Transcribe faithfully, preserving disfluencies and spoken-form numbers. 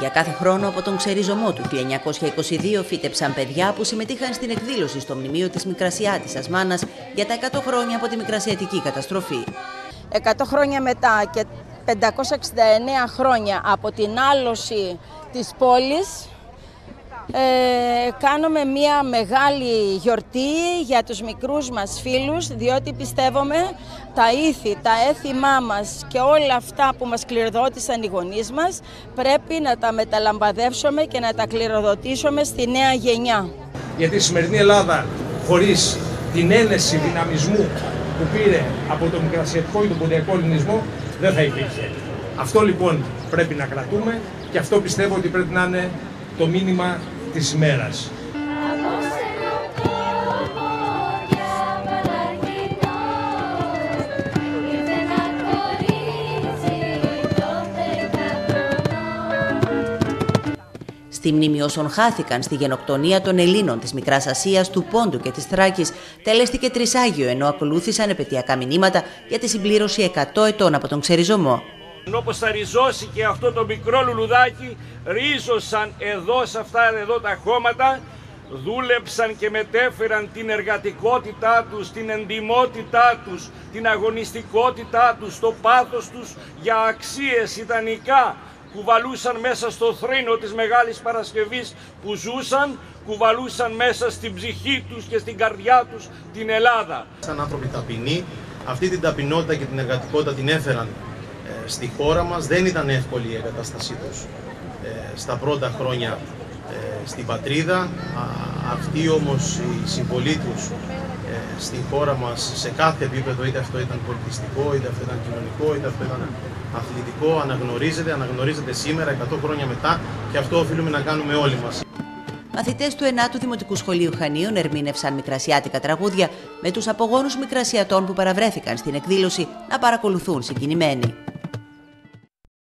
για κάθε χρόνο από τον ξεριζωμό του χίλια εννιακόσια είκοσι δύο φύτεψαν παιδιά που συμμετείχαν στην εκδήλωση στο μνημείο της Μικρασιάτισσας Μάνας για τα εκατό χρόνια από τη Μικρασιατική καταστροφή. εκατό χρόνια μετά και πεντακόσια εξήντα εννέα χρόνια από την άλωση της πόλης, Ε, κάνουμε μια μεγάλη γιορτή για τους μικρούς μας φίλους, διότι πιστεύουμε τα ήθη, τα έθιμά μας και όλα αυτά που μας κληροδότησαν οι γονείς μας πρέπει να τα μεταλαμπαδεύσουμε και να τα κληροδοτήσουμε στη νέα γενιά. Γιατί η σημερινή Ελλάδα χωρίς την ένεση δυναμισμού που πήρε από τον μικρασιατικό και τον ποντιακό ελληνισμό δεν θα υπήρχε. Αυτό λοιπόν πρέπει να κρατούμε και αυτό πιστεύω ότι πρέπει να είναι το μήνυμα της ημέρας. Στη μνήμη όσων χάθηκαν στη γενοκτονία των Ελλήνων της Μικράς Ασίας, του Πόντου και της Θράκης, τελέστηκε τρισάγιο, ενώ ακολούθησαν επαιτειακά μηνύματα για τη συμπλήρωση εκατό ετών από τον ξεριζωμό. Όπως θα ριζώσει και αυτό το μικρό λουλουδάκι, ρίζωσαν εδώ σε αυτά εδώ τα χώματα, δούλεψαν και μετέφεραν την εργατικότητά τους, την εντιμότητά τους, την αγωνιστικότητά τους, το πάθος τους για αξίες ιδανικά. Κουβαλούσαν μέσα στο θρήνο της Μεγάλης Παρασκευής που ζούσαν, κουβαλούσαν μέσα στην ψυχή τους και στην καρδιά τους την Ελλάδα. Σαν άνθρωποι ταπεινοί, αυτή την ταπεινότητα και την εργατικότητα την έφεραν στη χώρα μας. Δεν ήταν εύκολη η εγκατάστασή τους ε, στα πρώτα χρόνια ε, στην πατρίδα. Α, αυτή όμως η συμβολή τους ε, στη χώρα μας σε κάθε επίπεδο, είτε αυτό ήταν πολιτιστικό, είτε αυτό ήταν κοινωνικό, είτε αυτό ήταν αθλητικό, αναγνωρίζεται, αναγνωρίζεται σήμερα εκατό χρόνια μετά και αυτό οφείλουμε να κάνουμε όλοι μας. Μαθητές του ενάτου Δημοτικού Σχολείου Χανίων ερμήνευσαν μικρασιάτικα τραγούδια με τους απογόνους μικρασιατών που παραβρέθηκαν στην εκδήλωση να παρακολουθούν συγκινημένοι.